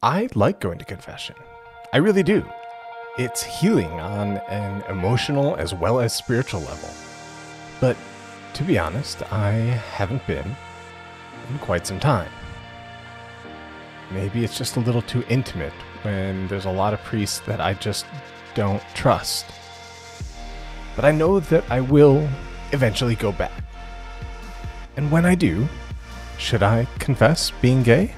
I like going to confession. I really do. It's healing on an emotional as well as spiritual level. But to be honest, I haven't been in quite some time. Maybe it's just a little too intimate when there's a lot of priests that I just don't trust. But I know that I will eventually go back. And when I do, should I confess being gay?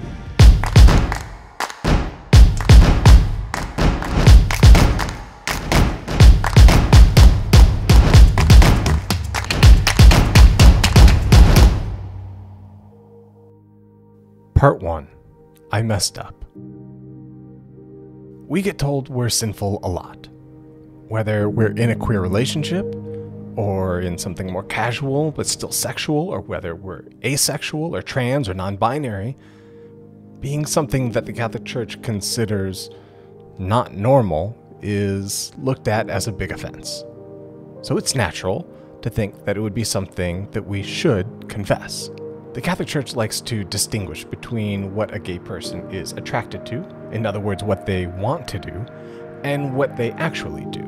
Part 1. I messed up. We get told we're sinful a lot. Whether we're in a queer relationship, or in something more casual but still sexual, or whether we're asexual or trans or non-binary, being something that the Catholic Church considers not normal is looked at as a big offense. So it's natural to think that it would be something that we should confess. The Catholic Church likes to distinguish between what a gay person is attracted to, in other words, what they want to do, and what they actually do.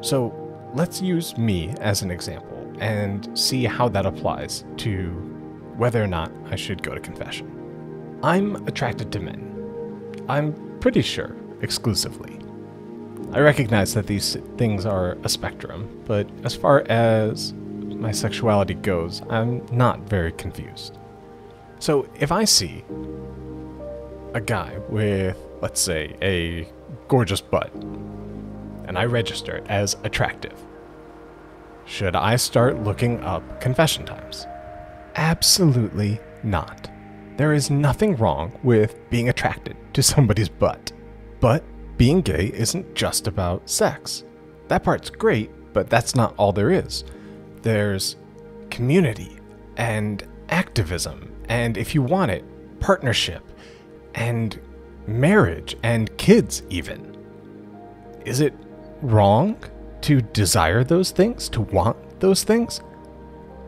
So let's use me as an example and see how that applies to whether or not I should go to confession. I'm attracted to men. I'm pretty sure, exclusively. I recognize that these things are a spectrum, but as far as my sexuality goes, I'm not very confused. So if I see a guy with, let's say, a gorgeous butt, and I register it as attractive, should I start looking up confession times? Absolutely not. There is nothing wrong with being attracted to somebody's butt. But being gay isn't just about sex. That part's great, but that's not all there is. There's community and activism, and if you want it, partnership and marriage and kids even. Is it wrong to desire those things, to want those things?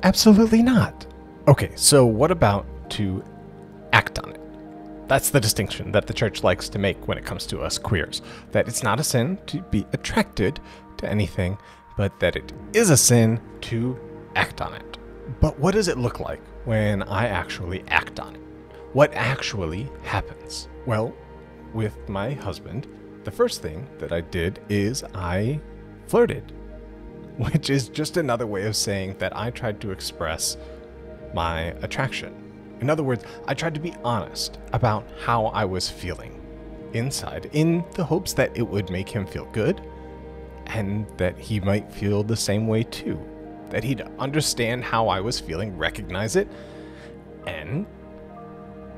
Absolutely not. Okay, so what about to act on it? That's the distinction that the church likes to make when it comes to us queers, that it's not a sin to be attracted to anything, but that it is a sin to act on it. But what does it look like when I actually act on it? What actually happens? Well, with my husband, the first thing that I did is I flirted, which is just another way of saying that I tried to express my attraction. In other words, I tried to be honest about how I was feeling inside, in the hopes that it would make him feel good, and that he might feel the same way too. That he'd understand how I was feeling, recognize it, and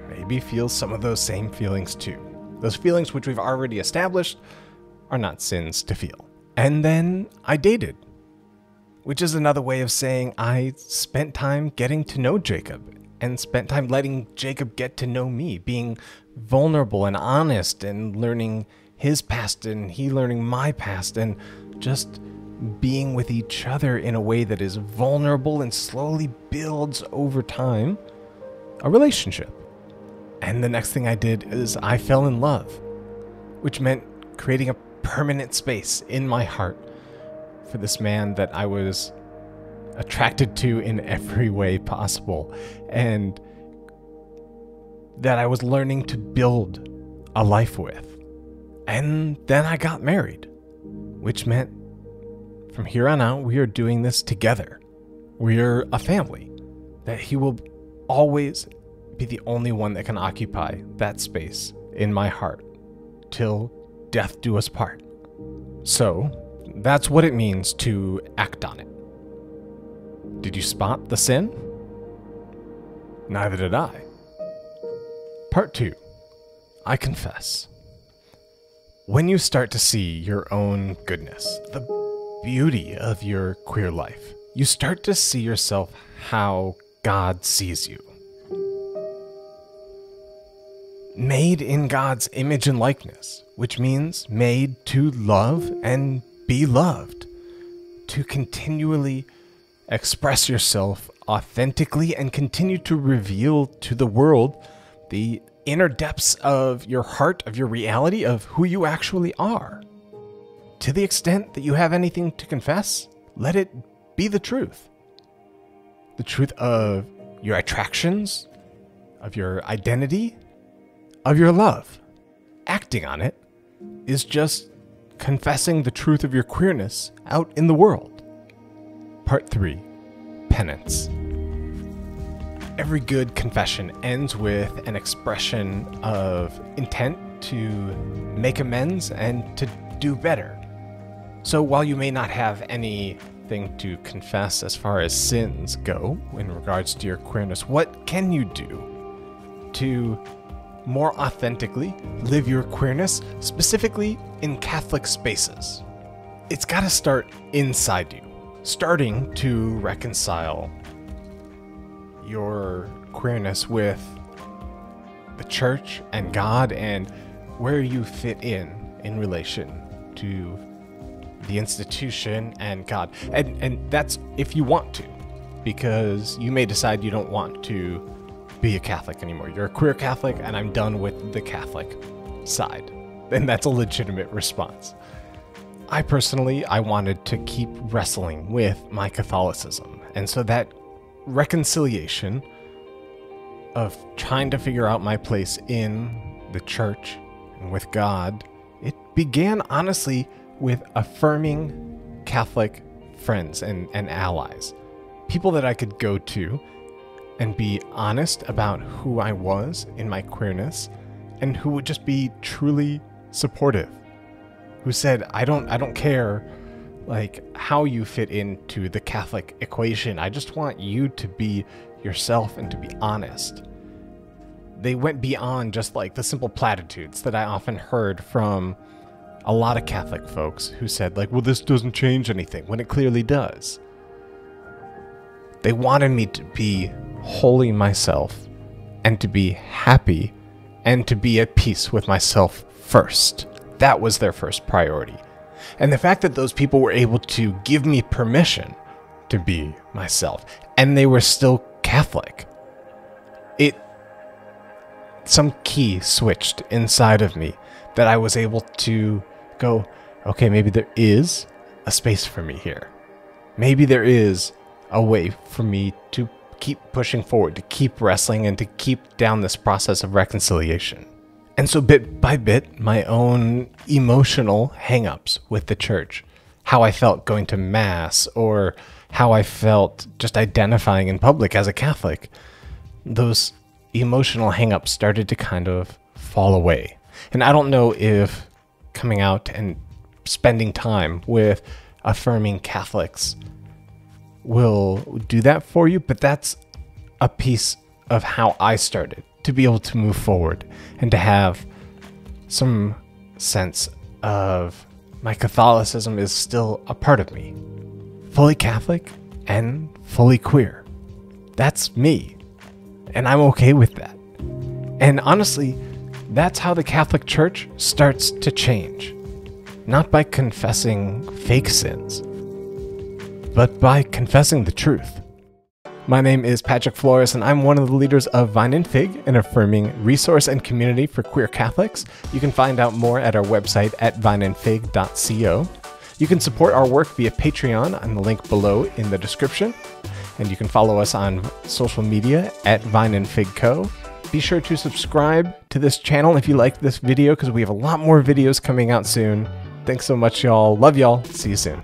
maybe feel some of those same feelings too. Those feelings which we've already established are not sins to feel. And then I dated, which is another way of saying I spent time getting to know Jacob and spent time letting Jacob get to know me, being vulnerable and honest and learning his past and he learning my past, and just being with each other in a way that is vulnerable and slowly builds over time a relationship. And the next thing I did is I fell in love, which meant creating a permanent space in my heart for this man that I was attracted to in every way possible, and that I was learning to build a life with. And then I got married, which meant from here on out, we are doing this together. We're a family, that he will always be the only one that can occupy that space in my heart till death do us part. So that's what it means to act on it. Did you spot the sin? Neither did I. Part 2. I confess. When you start to see your own goodness, the beauty of your queer life, you start to see yourself how God sees you. Made in God's image and likeness, which means made to love and be loved, to continually express yourself authentically and continue to reveal to the world the inner depths of your heart, of your reality, of who you actually are. To the extent that you have anything to confess, let it be the truth. The truth of your attractions, of your identity, of your love. Acting on it is just confessing the truth of your queerness out in the world. Part 3. Penance. Every good confession ends with an expression of intent to make amends and to do better. So while you may not have anything to confess as far as sins go in regards to your queerness, what can you do to more authentically live your queerness, specifically in Catholic spaces? It's got to start inside you, starting to reconcile your queerness with the church and God and where you fit in relation to the institution and God. And that's if you want to, because you may decide you don't want to be a Catholic anymore. You're a queer Catholic, and I'm done with the Catholic side. And that's a legitimate response. I personally, I wanted to keep wrestling with my Catholicism. And so that reconciliation of trying to figure out my place in the church and with God, it began honestly with affirming Catholic friends and allies, people that I could go to and be honest about who I was in my queerness, and who would just be truly supportive, who said, I don't care like how you fit into the Catholic equation. I just want you to be yourself and to be honest. They went beyond just like the simple platitudes that I often heard from a lot of Catholic folks who said like, well, this doesn't change anything, when it clearly does. They wanted me to be wholly myself, and to be happy, and to be at peace with myself first. That was their first priority. And the fact that those people were able to give me permission to be myself, and they were still Catholic, some key switched inside of me that I was able to go, okay, maybe there is a space for me here. Maybe there is a way for me to keep pushing forward, to keep wrestling, and to keep down this process of reconciliation. And so bit by bit, my own emotional hangups with the church, how I felt going to Mass, or how I felt just identifying in public as a Catholic, those emotional hangups started to kind of fall away. And I don't know if coming out and spending time with affirming Catholics will do that for you, but that's a piece of how I started to be able to move forward and to have some sense of my Catholicism is still a part of me. Fully Catholic and fully queer. That's me. And I'm okay with that. And honestly, that's how the Catholic Church starts to change. Not by confessing fake sins, but by confessing the truth. My name is Patrick Flores, and I'm one of the leaders of Vine and Fig, an affirming resource and community for queer Catholics. You can find out more at our website at vineandfig.co. You can support our work via Patreon on the link below in the description. And you can follow us on social media at Vine and Fig Co. Be sure to subscribe to this channel if you like this video, because we have a lot more videos coming out soon. Thanks so much, y'all. Love y'all. See you soon.